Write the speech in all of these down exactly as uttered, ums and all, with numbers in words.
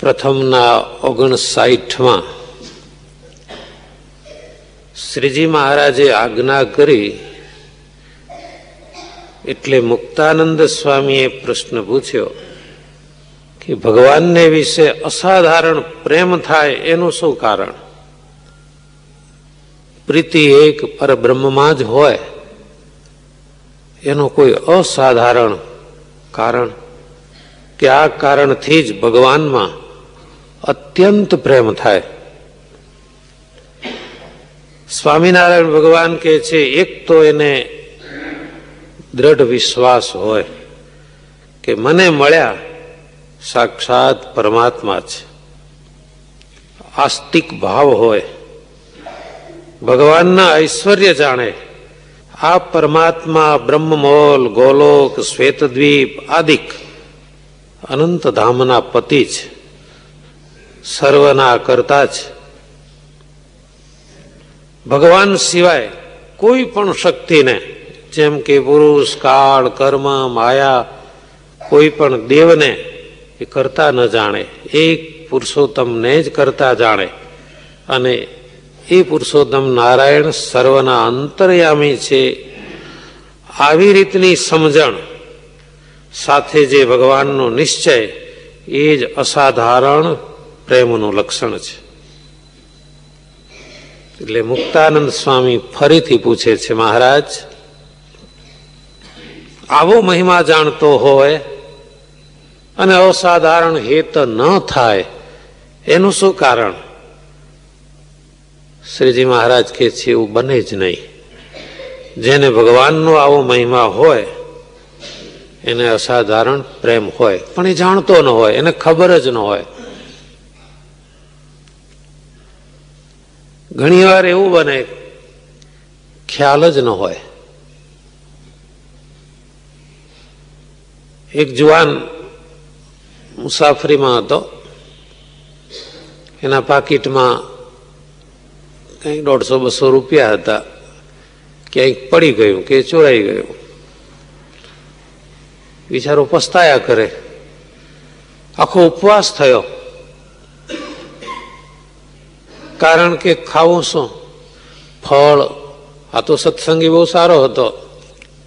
પ્રથમના ઓગણસાઠમાં શ્રીજી મહારાજે આજ્ઞા કરી એટલે મુક્તાનંદ સ્વામીએ પ્રશ્ન પૂછ્યો કે ભગવાનને વિશે અસાધારણ પ્રેમ થાય એનું શું કારણ? પ્રીતિ એક પરબ્રહ્મમાં જ હોય એનું કોઈ અસાધારણ કારણ કે આ કારણથી જ ભગવાનમાં अत्यंत प्रेम थाय। स्वामीनारायण भगवान कहे छे एक तो एने दृढ़ विश्वास होय के मने मळ्या साक्षात परमात्मा छे, आस्तिक भाव होय, भगवान ना ऐश्वर्य जाने। आ परमात्मा ब्रह्ममोल गोलोक श्वेतद्वीप आदिक अनंत धामना पति छे, सर्वना करता ज भगवान सिवाय कोई पण शक्ति ने, जेम के पुरुष काल कर्म माया कोई पण देव ने ए करता न जाने, एक पुरुषोत्तम ने ज करता जाने। अने ए पुरुषोत्तम नारायण सर्वना अंतर्यामी छे। आवी रीतनी समझण साथे जे भगवान नो निश्चय ए ज असाधारण પ્રેમનું લક્ષણ છે। એટલે મુક્તાનંદ સ્વામી ફરીથી પૂછે છે, મહારાજ આવો મહિમા જાણતો હોય અને અસાધારણ હેત ન થાય એનું શું કારણ? શ્રીજી મહારાજ કહે છે એવું બને જ નહીં। જેને ભગવાનનો આવો મહિમા હોય એને અસાધારણ પ્રેમ હોય, પણ એ જાણતો ન હોય, એને ખબર જ ન હોય। ઘણી વાર એવું બને ખ્યાલ જ ન હોય। એક જુવાન મુસાફરીમાં હતો, એના પાકીટમાં કંઈક દોઢસો બસો રૂપિયા હતા, ક્યાંક પડી ગયું કે ચોરાઈ ગયું। બિચારો પસ્તાયા કરે, આખો ઉપવાસ થયો, कारण के खावो शो फल। आ तो सत्संगी बहुत सारो हतो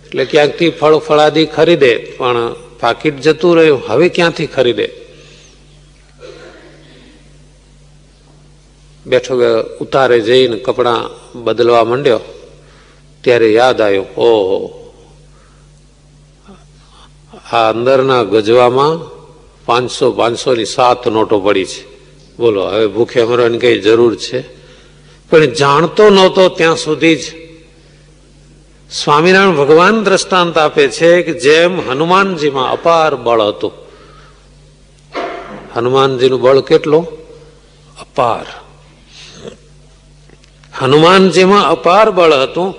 એટલે ક્યાંકથી ફળ ફળાદી ખરીદે, પણ પાકીટ જતું રહ્યું। હવે ક્યાંથી ખરીદે? બેઠો ઉતારે જઈને કપડાં બદલવા માંડ્યો ત્યારે યાદ આવ્યું, ઓહો આ અંદરના ગજવામાં પાંચસો પાંચસો ની સાત નોટો પડી છે। બોલો હવે ભૂખે મરવાની કઈ જરૂર છે? પણ જાણતો નહોતો ત્યાં સુધી જ। સ્વામિનારાયણ ભગવાન દ્રષ્ટાંત આપે છે કે જેમ હનુમાનજીમાં અપાર બળ હતું, હનુમાનજીનું બળ કેટલું અપાર, હનુમાનજીમાં અપાર બળ હતું,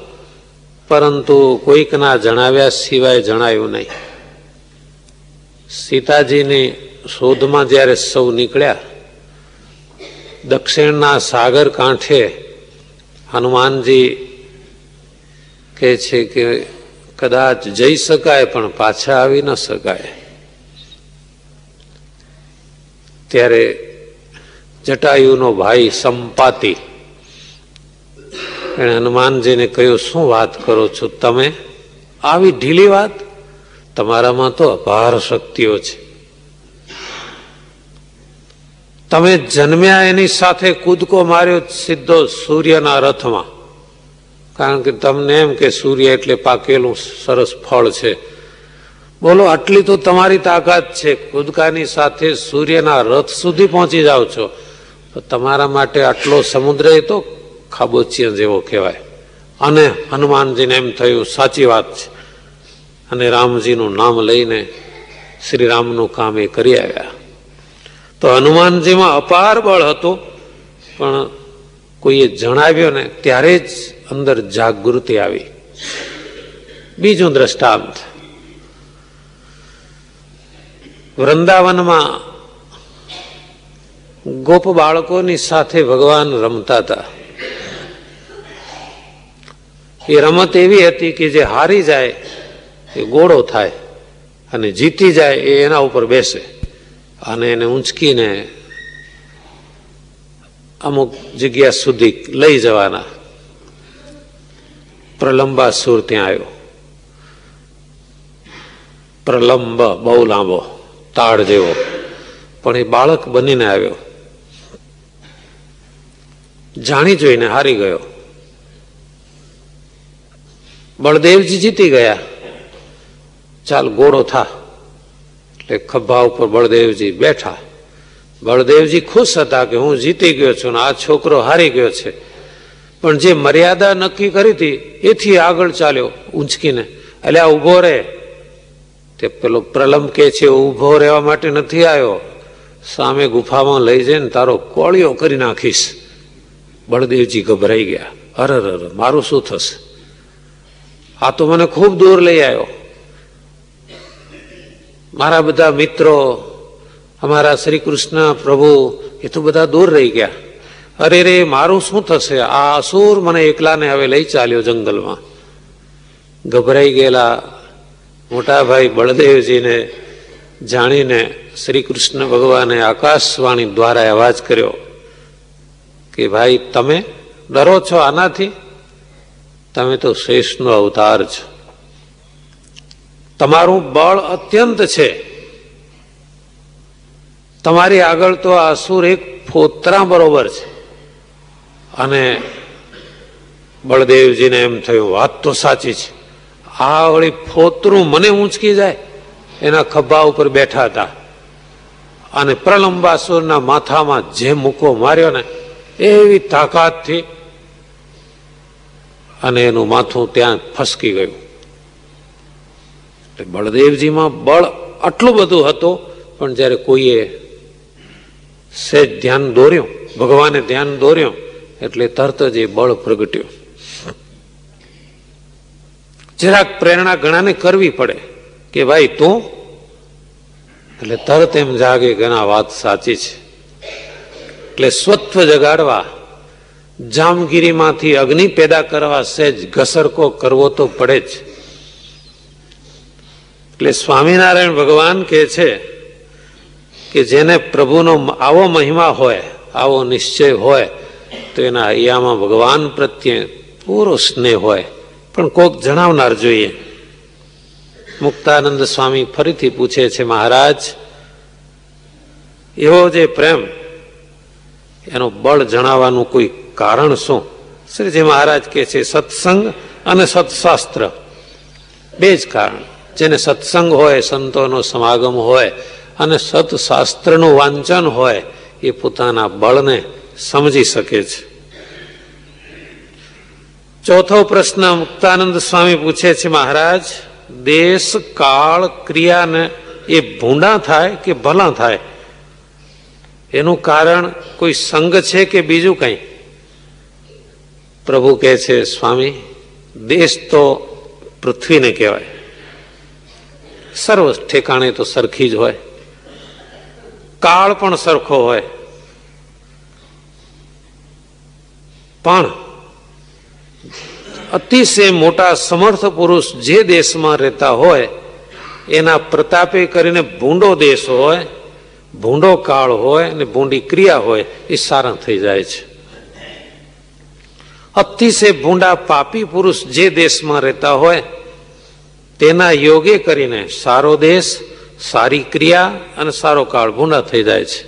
પરંતુ કોઈકના જણાવ્યા સિવાય જણાયું નહીં। સીતાજીની શોધમાં જ્યારે સૌ નીકળ્યા, દક્ષિણના સાગર કાંઠે હનુમાનજી કહે છે કે કદાચ જઈ શકાય પણ પાછા આવી ન શકાય। ત્યારે જટાયુનો ભાઈ સંપાતી એણે હનુમાનજીને કહ્યું, શું વાત કરો છો તમે? આવી ઢીલી વાત? તમારામાં તો અપાર શક્તિઓ છે, તમે જન્મ્યા એની સાથે કૂદકો માર્યો સીધો સૂર્યના રથમાં, કારણ કે તમને એમ કે સૂર્ય એટલે પાકેલું સરસ ફળ છે। બોલો આટલી તો તમારી તાકાત છે, કૂદકાની સાથે સૂર્યના રથ સુધી પહોંચી જાઓ છો, તો તમારા માટે આટલો સમુદ્ર એ તો ખાબોચિયા જેવો કહેવાય। અને હનુમાનજીને એમ થયું સાચી વાત છે, અને રામજીનું નામ લઈને શ્રીરામનું કામ એ કરી આવ્યા। તો હનુમાનજીમાં અપાર બળ હતું, પણ કોઈએ જણાવ્યું ને ત્યારે જ અંદર જાગૃતિ આવી। બીજું દ્રષ્ટાંત, વૃંદાવનમાં ગોપ બાળકોની સાથે ભગવાન રમતા હતા। એ રમત એવી હતી કે જે હારી જાય એ ગોળો થાય અને જીતી જાય એ એના ઉપર બેસે અને એને ઊંચકીને અમુક જગ્યા સુધી લઈ જવાના. પ્રલંબાસુર ત્યાં આવ્યો. પ્રલંબ બહુ લાંબો તાળ જેવો, પણ એ બાળક બનીને આવ્યો. જાણી જોઈને હારી ગયો. બળદેવજી જીતી ગયા. ચાલ ગોળો થા. એટલે ખભા ઉપર બળદેવજી બેઠા. બળદેવજી ખુશ હતા કે હું જીતી ગયો છું ને આ છોકરો હારી ગયો છે, પણ જે મર્યાદા નક્કી કરી હતી એથી આગળ ચાલ્યો ઊંચકીને. એટલે આ ઊભો રહે. તે પેલો પ્રલંબ કે છે ઊભો રહેવા માટે નથી આવ્યો, સામે ગુફામાં લઈ જઈને તારો કોળિયો કરી નાખીશ. બળદેવજી ગભરાઈ ગયા. અરે અરે મારું શું થશે, આ તો મને ખૂબ દૂર લઈ આવ્યો. મારા બધા મિત્રો, અમારા શ્રી કૃષ્ણ પ્રભુ એ તો બધા દૂર રહી ગયા. અરે રે મારું શું થશે, આ અસુર મને એકલાને હવે લઈ ચાલ્યો જંગલમાં. ગભરાઈ ગયેલા મોટાભાઈ બળદેવજીને જાણીને શ્રી કૃષ્ણ ભગવાને આકાશવાણી દ્વારા અવાજ કર્યો કે ભાઈ તમે ડરો છો આનાથી? તમે તો શેષનો અવતાર છો, તમારું બળ અત્યંત છે, તમારી આગળ તો આ અસુર એક ફોતરા બરોબર છે. અને બળદેવજીને એમ થયું વાત તો સાચી છે, આ વળી ફોતરું મને ઊંચકી જાય. એના ખભા ઉપર બેઠા હતા અને પ્રલંબાસુરના માથામાં જે મૂકો માર્યો ને એવી તાકાતથી, અને એનું માથું ત્યાં ફસકી ગયું. એટલે બળદેવજીમાં બળ આટલું બધું હતું, પણ જ્યારે કોઈએ સહેજ ધ્યાન દોર્યું, ભગવાને ધ્યાન દોર્યું, એટલે તરત જ એ બળ પ્રગટ્યું. જરાક પ્રેરણા ઘણાને કરવી પડે કે ભાઈ તું, એટલે તરત એમ જાગે ઘણા વાત સાચી છે. એટલે સ્વત્વ જગાડવા, જામગીરીમાંથી અગ્નિ પેદા કરવા સહેજ ઘસરકો કરવો તો પડે જ. એટલે સ્વામિનારાયણ ભગવાન કહે છે કે જેને પ્રભુનો આવો મહિમા હોય, આવો નિશ્ચય હોય, તો એના હૈયામાં ભગવાન પ્રત્યે પૂરો સ્નેહ હોય, પણ કોક જણાવનાર જોઈએ. મુક્તાનંદ સ્વામી ફરીથી પૂછે છે મહારાજ એવો જે પ્રેમ, એનો બળ જણાવવાનું કોઈ કારણ શું? શ્રીજી મહારાજ કહે છે સત્સંગ અને સત્શાસ્ત્ર, બે જ કારણ. જેને સત્સંગ હોય, સંતોનો સમાગમ હોય અને સત્શાસ્ત્રનું વાંચન હોય, એ પોતાના બળને સમજી શકે છે. ચોથો પ્રશ્ન મુક્તાનંદ સ્વામી પૂછે છે મહારાજ દેશ કાળ ક્રિયાને એ ભૂંડા થાય કે ભલા થાય એનું કારણ કોઈ સંગ છે કે બીજું કંઈ? પ્રભુ કહે છે સ્વામી દેશ તો પૃથ્વીને કહેવાય, સર્વ ઠેકાણે તો સરખી જ હોય, કાળ પણ સરખો હોય, પણ અતિશય મોટા સમર્થ પુરુષ જે દેશમાં રહેતા હોય એના પ્રતાપે કરીને ભૂંડો દેશ હોય, ભૂંડો કાળ હોય અને ભૂંડી ક્રિયા હોય એ સારા થઈ જાય છે. અતિશય ભૂંડા પાપી પુરુષ જે દેશમાં રહેતા હોય તેના યોગે કરીને સારો દેશ, સારી ક્રિયા અને સારો કાળ ભૂંડા થઈ જાય છે.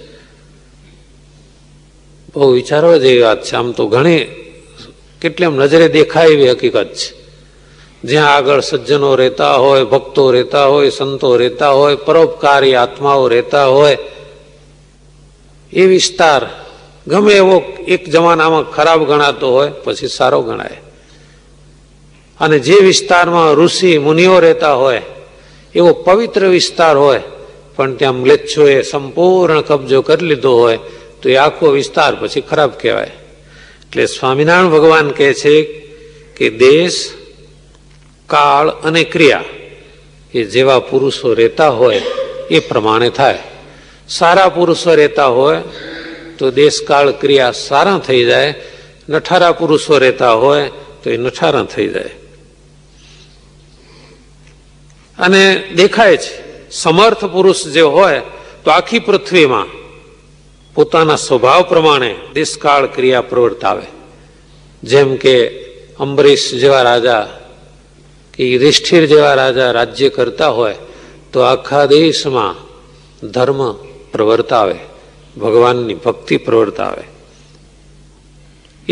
બહુ વિચારવા જેવી વાત છે. આમ તો ઘણી કેટલી આમ નજરે દેખાય એવી હકીકત છે. જ્યાં આગળ સજ્જનો રહેતા હોય, ભક્તો રહેતા હોય, સંતો રહેતા હોય, પરોપકારી આત્માઓ રહેતા હોય, એ વિસ્તાર ગમે એવો એક જમાનામાં ખરાબ ગણાતો હોય પછી સારો ગણાય. અને જે વિસ્તારમાં ઋષિ મુનિઓ રહેતા હોય એવો પવિત્ર વિસ્તાર હોય, પણ ત્યાં મ્લેચ્છોએ સંપૂર્ણ કબજો કરી લીધો હોય તો એ આખો વિસ્તાર પછી ખરાબ કહેવાય. એટલે સ્વામિનારાયણ ભગવાન કહે છે કે દેશ, કાળ અને ક્રિયા એ જેવા પુરુષો રહેતા હોય એ પ્રમાણે થાય. સારા પુરુષો રહેતા હોય તો દેશ, કાળ, ક્રિયા સારા થઈ જાય. નઠારા પુરુષો રહેતા હોય તો એ નઠારા થઈ જાય. અને દેખાય છે સમર્થ પુરુષ જે હોય તો આખી પૃથ્વીમાં પોતાના સ્વભાવ પ્રમાણે દેશકાળ ક્રિયા પ્રવર્તાવે. જેમ કે અંબરીશ જેવા રાજા કે યુધિષ્ઠિર જેવા રાજા રાજ્ય કરતા હોય તો આખા દેશમાં ધર્મ પ્રવર્તાવે, ભગવાનની ભક્તિ પ્રવર્તાવે.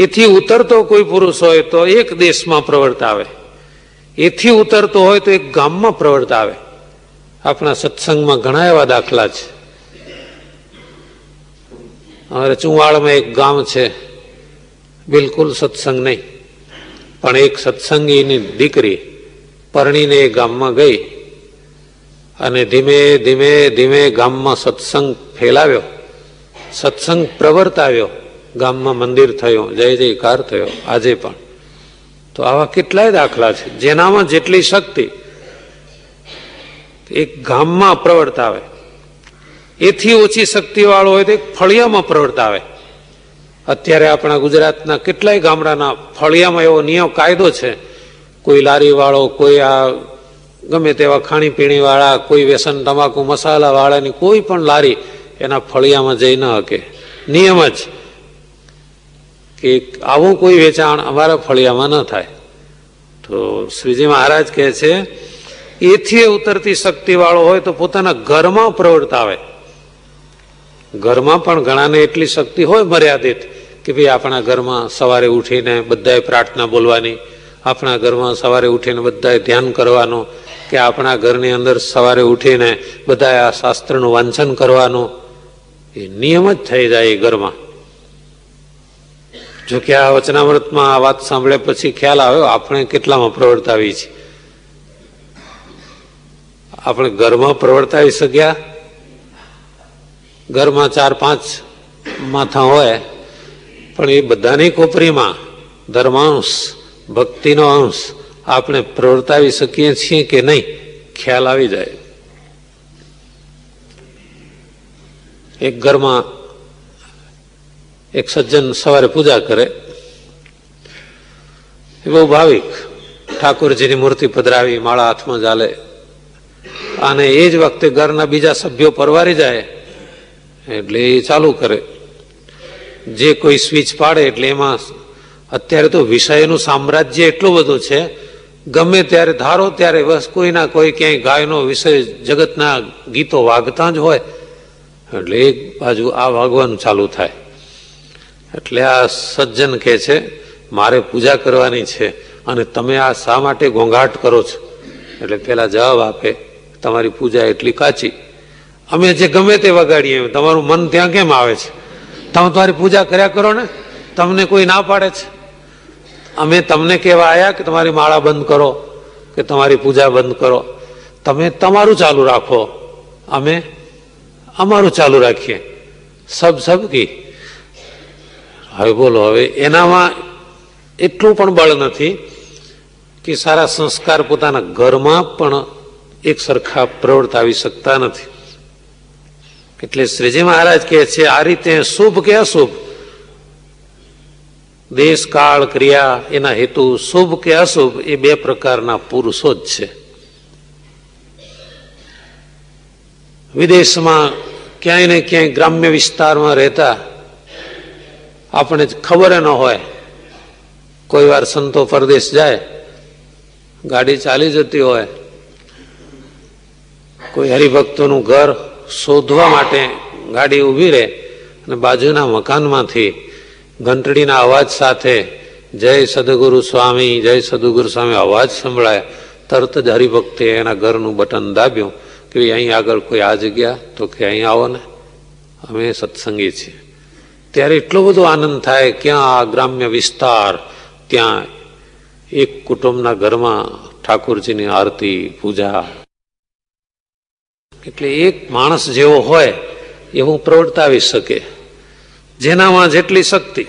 એથી ઉતરતો કોઈ પુરુષ હોય તો એક દેશમાં પ્રવર્તાવે, એથી ઉતરતો હોય તો એક ગામમાં પ્રવર્તાવે. આપણા સત્સંગમાં ઘણા એવા દાખલા છે. અમારે ચુંવાળમાં એક ગામ છે, બિલકુલ સત્સંગ નહીં, પણ એક સત્સંગીની દીકરી પરણીને એ ગામમાં ગઈ અને ધીમે ધીમે ધીમે ગામમાં સત્સંગ ફેલાવ્યો, સત્સંગ પ્રવર્તાવ્યો. ગામમાં મંદિર થયું, જય જયકાર થયો. આજે પણ તો આવા કેટલાય દાખલા છે. જેનામાં જેટલી શક્તિ એક ગામમાં પ્રવર્તાવે, એથી ઓછી શક્તિવાળો હોય તો એક ફળિયામાં પ્રવર્તાવે. અત્યારે આપણા ગુજરાતના કેટલાય ગામડાના ફળિયામાં એવો નિયમ કાયદો છે, કોઈ લારીવાળો, કોઈ આ ગમે તેવા ખાણીપીણીવાળા, કોઈ વ્યસન તમાકુ મસાલાવાળાની કોઈ પણ લારી એના ફળિયામાં જઈ ન શકે. નિયમ જ કે આવું કોઈ વેચાણ અમારા ફળિયામાં ન થાય. તો શ્રીજી મહારાજ કહે છે એથી ઉતરતી શક્તિવાળો હોય તો પોતાના ઘરમાં પ્રવર્તાવે. ઘરમાં પણ ઘણાને એટલી શક્તિ હોય મર્યાદિત કે ભાઈ આપણા ઘરમાં સવારે ઉઠીને બધાએ પ્રાર્થના બોલવાની, આપણા ઘરમાં સવારે ઉઠીને બધાએ ધ્યાન કરવાનું, કે આપણા ઘરની અંદર સવારે ઉઠીને બધાએ આ શાસ્ત્રનું વાંચન કરવાનું. એ નિયમ જ થઈ જાય એ ઘરમાં. જોકે આ વચનામૃતમાં આ વાત સાંભળ્યા પછી ખ્યાલ આવ્યો આપણે કેટલામાં પ્રવર્તાવી છીએ. આપણે ઘરમાં પ્રવર્તાવી શક્યા? ઘરમાં ચાર પાંચ માથા હોય, પણ એ બધાની કોપરીમાં ધર્માંશ, ભક્તિનો અંશ આપણે પ્રવર્તાવી શકીએ છીએ કે નહીં ખ્યાલ આવી જાય. એક ઘરમાં એક સજ્જન સવારે પૂજા કરે, એ બહુ ભાવિક, ઠાકોરજીની મૂર્તિ પધરાવી, માળા હાથમાં ચાલે, અને એ જ વખતે ઘરના બીજા સભ્યો પરવારી જાય એટલે એ ચાલુ કરે. જે કોઈ સ્વિચ પાડે એટલે એમાં અત્યારે તો વિષયનું સામ્રાજ્ય એટલું બધું છે, ગમે ત્યારે ધારો ત્યારે બસ કોઈના કોઈ ક્યાંય ગાયનો વિષય, જગતના ગીતો વાગતા જ હોય, એટલે એક બાજુ આ વાગવાનું ચાલુ થાય. એટલે આ સજ્જન કહે છે મારે પૂજા કરવાની છે અને તમે આ શા માટે ઘોંઘાટ કરો છો? એટલે પેલા જવાબ આપે તમારી પૂજા એટલી કાચી, અમે જે ગમે તે વગાડીએ તમારું મન ત્યાં કેમ આવે છે? તમે તમારી પૂજા કર્યા કરો ને, તમને કોઈ ના પાડે છે? અમે તમને કહેવા આવ્યા કે તમારી માળા બંધ કરો કે તમારી પૂજા બંધ કરો, તમે તમારું ચાલુ રાખો, અમે અમારું ચાલુ રાખીએ, સબ સબ કી. હવે બોલો, હવે એનામાં એટલું પણ બળ નથી કે સારા સંસ્કાર પોતાના ઘરમાં પણ એક સરખા પ્રવર્તાવી શકતા નથી. એટલે શ્રીજી મહારાજ કહે છે આ રીતે શુભ કે અશુભ, દેશ કાળ ક્રિયા એના હેતુ શુભ કે અશુભ એ બે પ્રકારના પુરુષો જ છે. વિદેશમાં ક્યાંય ને ક્યાંય ગ્રામ્ય વિસ્તારમાં રહેતા આપણે ખબર ન હોય, કોઈ વાર સંતો પરદેશ જાય, ગાડી ચાલી જતી હોય, કોઈ હરિભક્તોનું ઘર શોધવા માટે ગાડી ઊભી રહે અને બાજુના મકાનમાંથી ઘંટડીના અવાજ સાથે જય સદગુરુ સ્વામી, જય સદગુરુ સ્વામી અવાજ સંભળાય, તરત જ હરિભક્તે એના ઘરનું બટન દાબ્યું કે અહીં આગળ કોઈ આ જગ્યા, તો કે અહીં આવો ને, અમે સત્સંગી છીએ. ત્યારે એટલો બધો આનંદ થાય. ક્યાં આ ગ્રામ્ય વિસ્તાર, ત્યાં એક કુટુંબના ઘરમાં ઠાકોરજીની આરતી, પૂજા, એટલે એક માણસ જેવો હોય એવું પ્રવર્તાવી શકે જેનામાં જેટલી શક્તિ.